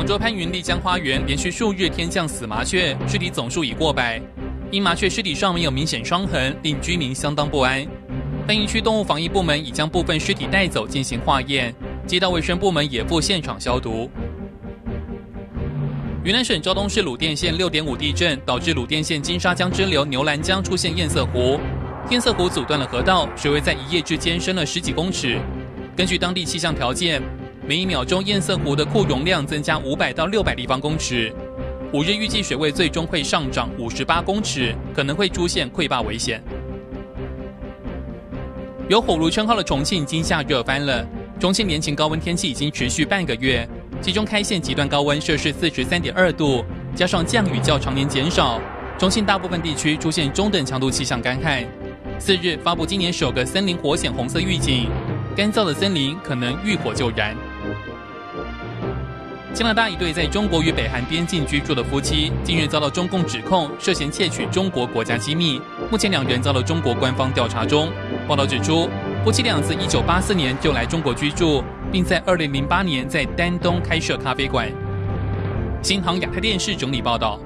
广州番禺丽江花园连续数日天降死麻雀，尸体总数已过百。因麻雀尸体上没有明显伤痕，令居民相当不安。番禺区动物防疫部门已将部分尸体带走进行化验，街道卫生部门也赴现场消毒。云南省昭通市鲁甸县 6.5 地震导致鲁甸县金沙江支流牛栏江出现堰塞湖，堰塞湖阻断了河道，水位在一夜之间升了10几公尺。根据当地气象条件，每一秒钟堰塞湖的库容量增加500到600立方公尺。5日预计水位最终会上涨58公尺，可能会出现溃坝危险。有火炉称号的重庆已经吓热翻了。重庆连晴高温天气已经持续半个月，其中开县极端高温摄氏 43.2 度，加上降雨较常年减少，重庆大部分地区出现中等强度气象干旱。4日发布今年首个森林火险红色预警，干燥的森林可能遇火就燃。加拿大一对在中国与北韩边境居住的夫妻，近日遭到中共指控涉嫌窃取中国国家机密，目前两人遭到中国官方调查中。报道指出，夫妻俩自1984年就来中国居住，并在2008年在丹东开设咖啡馆。新航亚太电视整理报道。